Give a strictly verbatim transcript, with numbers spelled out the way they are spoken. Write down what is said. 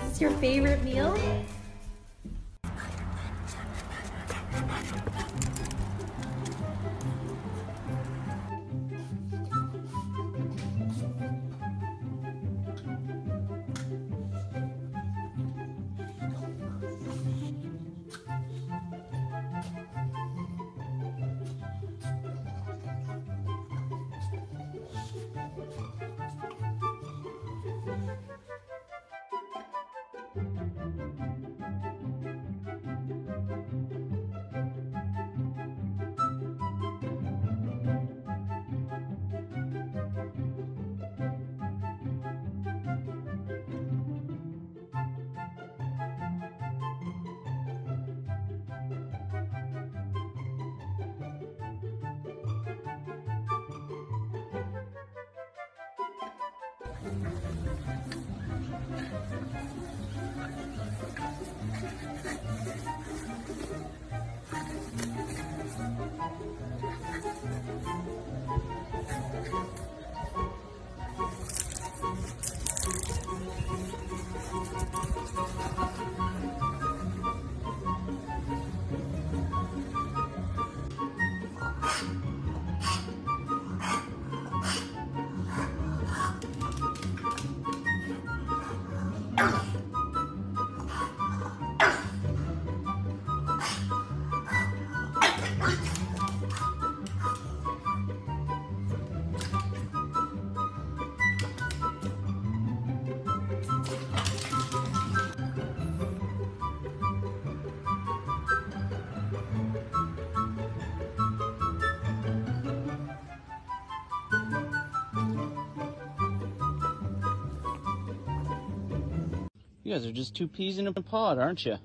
What's your favorite meal? You guys are just two peas in a pod, aren't you?